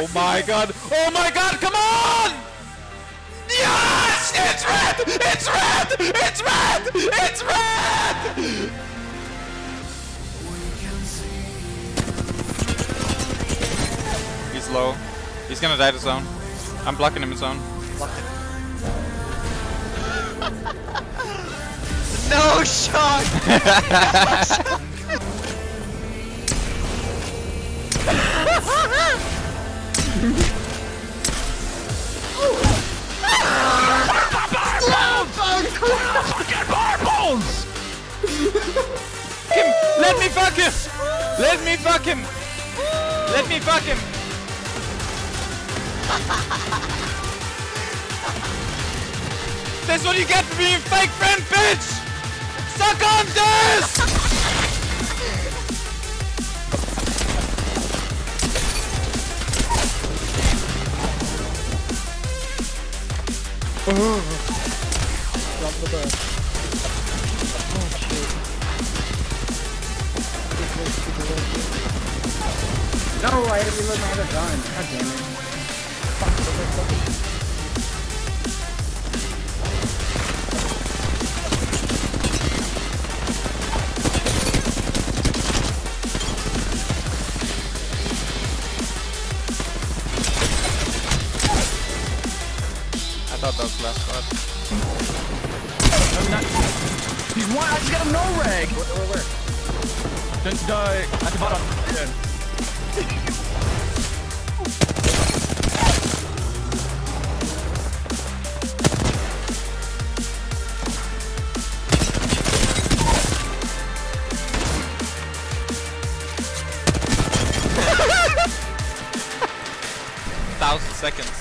Oh my god. Oh my god, come on! Yes! It's red! It's red! It's red! It's red! He's low. He's gonna die to zone. I'm blocking him in zone. No shot! Get barbones! Let me fuck him! Let me fuck him! Let me fuck him! That's what you get for being fake friend, bitch! Suck on this! Drop the bird. Oh shit. No, I had to reload my other gun. God damn it. Fuck. I thought that was last part. He's one! I just got him no rag! Where? Don't die! At the bottom! Yeah. A 1,000 seconds.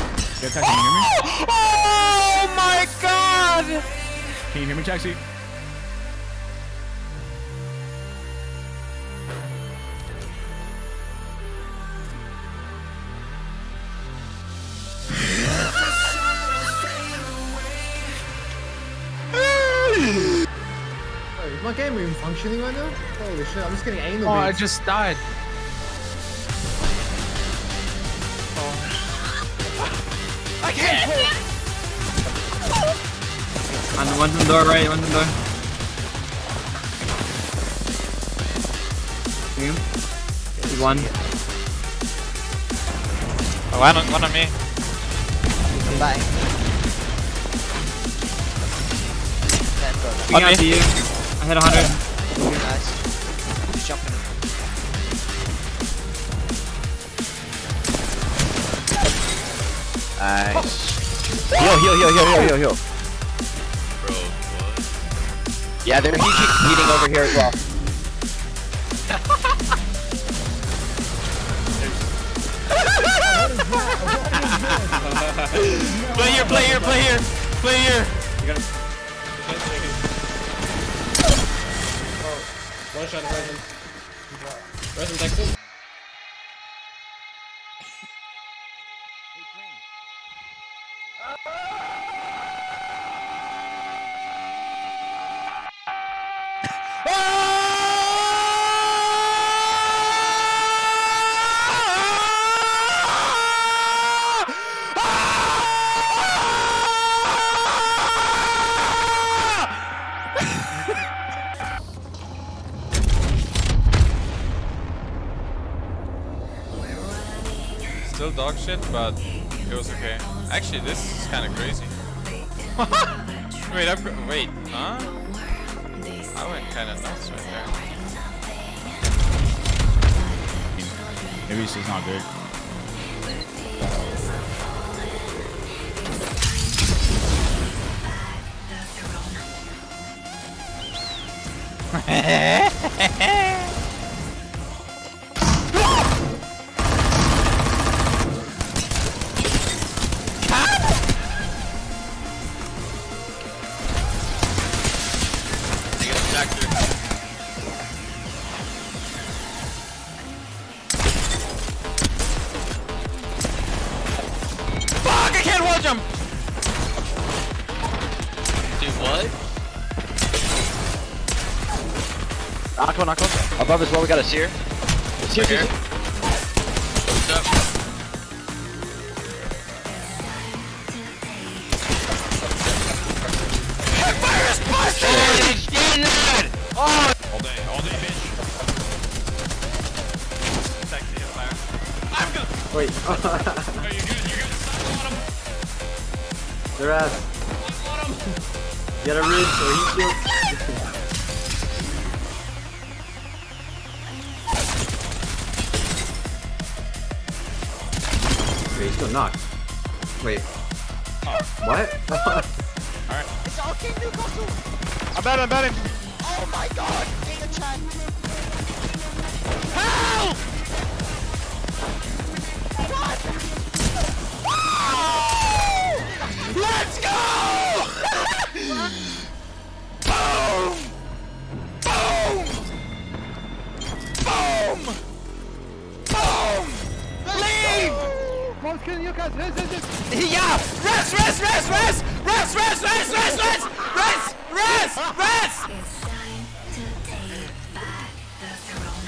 Taxi, can you hear me? Oh my god! Can you hear me, Taxi? Wait, is my game even functioning right now? Holy shit, I'm just getting anal. Oh, I just died. I can't pull! And one's in the door, right? One's in the door. You? He's one. Oh, one on me. I'm dying. One on me. I hit 100. Nice. He's jumping. Nice. Heal. Bro, what? Yeah, they're heating over here as well. Play here. One shot, Resin Texas. Still dog shit, but it was okay. Actually, this is kind of crazy. Wait, huh? I went kind of nuts right there. Maybe she's not good. Jump. Dude, what? Knock on. Above as well, we got a seer. Seer. What's up? Fire is busted! All day, bitch. Taxi, fire. I'm good. Wait. No, you're good. Stop. They're ass. Get a rid so he kills. Wait, he's still knocked. Wait. Oh. What? Alright. It's all King Newcastle. I'm betting. Oh my god. In the chat. Help! What? Oh! Let's go! Yeah! Rest! It's time to take back the throne.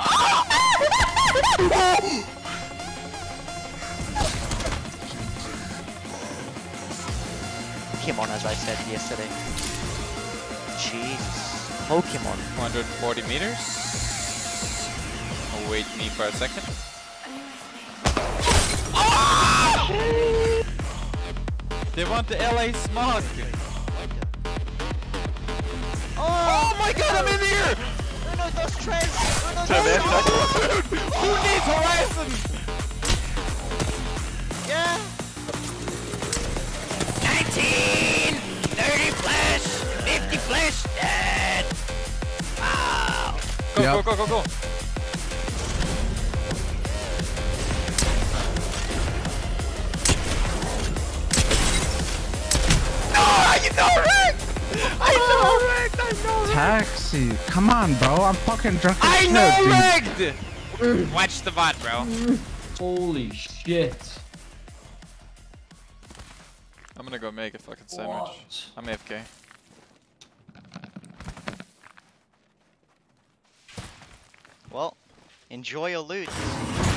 Oh! Pokemon, as I said yesterday. Jesus. Pokemon. 140 meters. Wait me for a second. Oh! They want the LA smog. Oh my god, I'm in here! Uno, those trends! Who needs Horizon? Yeah! 19! 30 flash! 50 flash! Dead! Wow! Go, go! I know wrecked! Taxi, come on, bro. I'm fucking drunk. I know wrecked! Watch the VOD, bro. Holy shit. I'm gonna go make a fucking sandwich. I'm AFK. Well, enjoy your loot.